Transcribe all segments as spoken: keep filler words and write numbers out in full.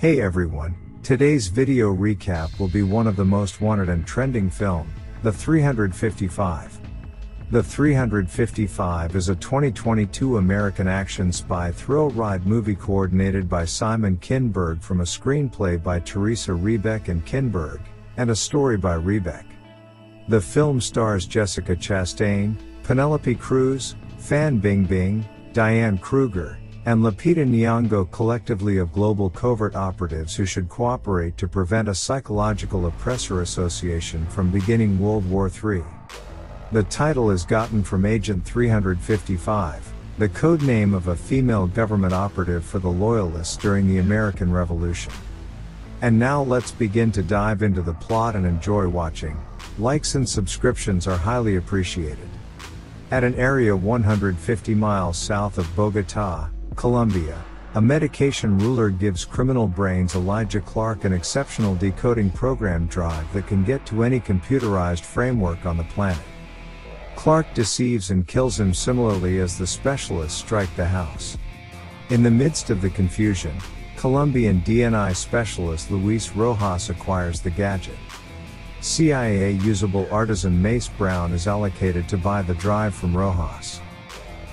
Hey everyone, today's video recap will be one of the most wanted and trending film, The three fifty-five. The three fifty-five is a twenty twenty-two American action spy thrill ride movie coordinated by Simon Kinberg from a screenplay by Theresa Rebeck and Kinberg, and a story by Rebeck. The film stars Jessica Chastain, Penelope Cruz, Fan Bingbing, Diane Kruger, and Lupita Nyong'o, collectively of global covert operatives who should cooperate to prevent a psychological oppressor association from beginning World War Three. The title is gotten from Agent three fifty-five, the codename of a female government operative for the Loyalists during the American Revolution. And now let's begin to dive into the plot and enjoy watching. Likes and subscriptions are highly appreciated. At an area one hundred fifty miles south of Bogota, Colombia, a medication ruler gives criminal brains Elijah Clark an exceptional decoding program drive that can get to any computerized framework on the planet. Clark deceives and kills him similarly as the specialists strike the house. In the midst of the confusion, Colombian D N I specialist Luis Rojas acquires the gadget. C I A usable artisan Mace Brown is allocated to buy the drive from Rojas.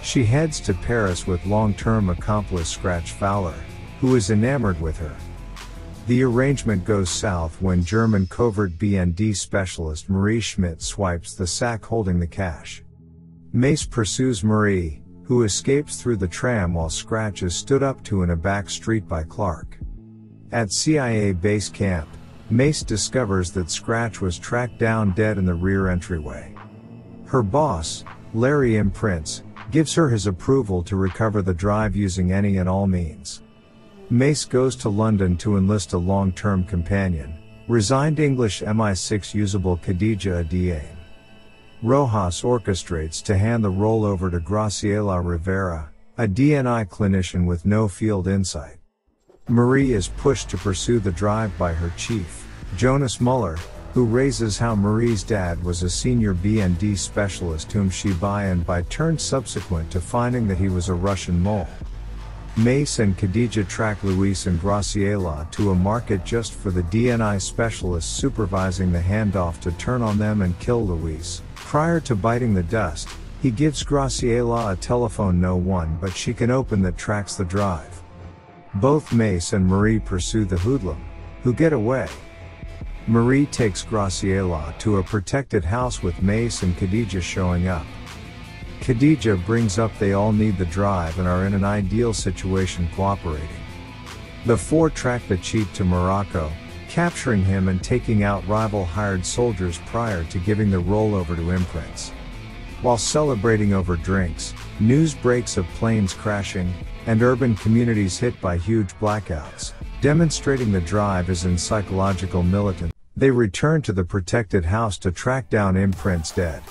She heads to Paris with long-term accomplice Scratch Fowler, who is enamored with her. The arrangement goes south when German covert B N D specialist Marie Schmidt swipes the sack holding the cash. Mace pursues Marie, who escapes through the tram while Scratch is stood up to in a back street by Clark. At C I A base camp, Mace discovers that Scratch was tracked down dead in the rear entryway. Her boss, Larry M. Prince, gives her his approval to recover the drive using any and all means. Mace goes to London to enlist a long-term companion, resigned English M I six usable Khadija Adiyan. Rojas orchestrates to hand the role over to Graciela Rivera, a D N I clinician with no field insight. Marie is pushed to pursue the drive by her chief, Jonas Muller, who raises how Marie's dad was a senior B N D specialist whom she by and by turned subsequent to finding that he was a Russian mole. Mace and Khadija track Luis and Graciela to a market just for the D N I specialist supervising the handoff to turn on them and kill Luis. Prior to biting the dust, he gives Graciela a telephone no one but she can open that tracks the drive. Both Mace and Marie pursue the hoodlum, who get away. Marie takes Graciela to a protected house with Mace and Khadija showing up. Khadija brings up they all need the drive and are in an ideal situation cooperating. The four track the cheat to Morocco, capturing him and taking out rival hired soldiers prior to giving the rollover to Imprints. While celebrating over drinks, news breaks of planes crashing, and urban communities hit by huge blackouts, demonstrating the drive is in psychological militant. They return to the protected house to track down Imprints dead.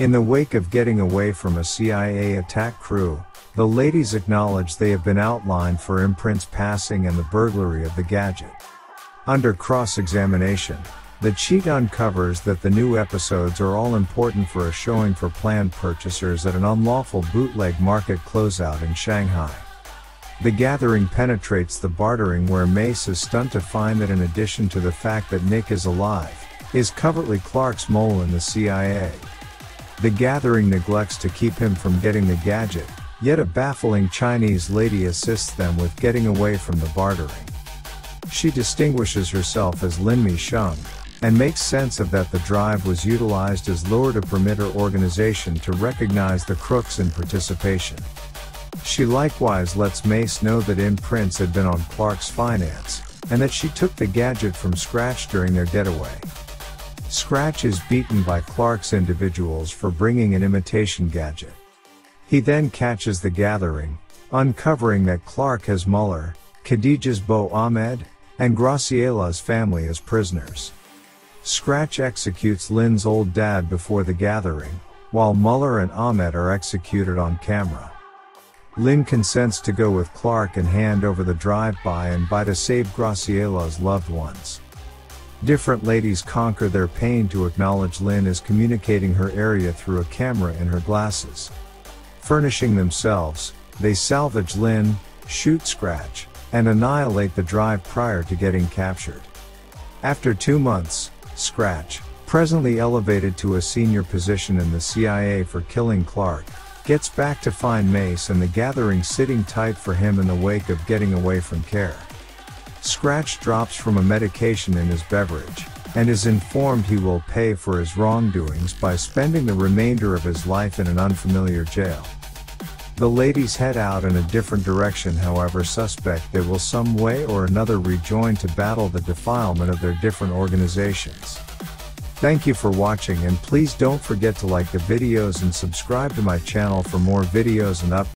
In the wake of getting away from a C I A attack crew, the ladies acknowledge they have been outlined for Imprints passing and the burglary of the gadget. Under cross-examination, the cheat uncovers that the new episodes are all important for a showing for planned purchasers at an unlawful bootleg market closeout in Shanghai. The gathering penetrates the bartering where Mace is stunned to find that in addition to the fact that Nick is alive, is covertly Clark's mole in the C I A. The gathering neglects to keep him from getting the gadget, yet a baffling Chinese lady assists them with getting away from the bartering. She distinguishes herself as Lin Mi Sheng, and makes sense of that the drive was utilized as lure to permit her organization to recognize the crooks in participation. She likewise lets Mace know that Imprints had been on Clark's finance, and that she took the gadget from Scratch during their getaway. Scratch is beaten by Clark's individuals for bringing an imitation gadget. He then catches the gathering, uncovering that Clark has Muller, Khadija's beau Ahmed, and Graciela's family as prisoners. Scratch executes Lin's old dad before the gathering, while Muller and Ahmed are executed on camera. Lin consents to go with Clark and hand over the drive-by and by to save Graciela's loved ones. Different ladies conquer their pain to acknowledge Lin is communicating her area through a camera in her glasses. Furnishing themselves, they salvage Lin, shoot Scratch, and annihilate the drive prior to getting captured. After two months, Scratch, presently elevated to a senior position in the C I A for killing Clark, gets back to find Mace and the Gathering sitting tight for him in the wake of getting away from care. Scratch drops from a medication in his beverage, and is informed he will pay for his wrongdoings by spending the remainder of his life in an unfamiliar jail. The ladies head out in a different direction, however, suspect they will some way or another rejoin to battle the defilement of their different organizations. Thank you for watching, and please don't forget to like the videos and subscribe to my channel for more videos and updates.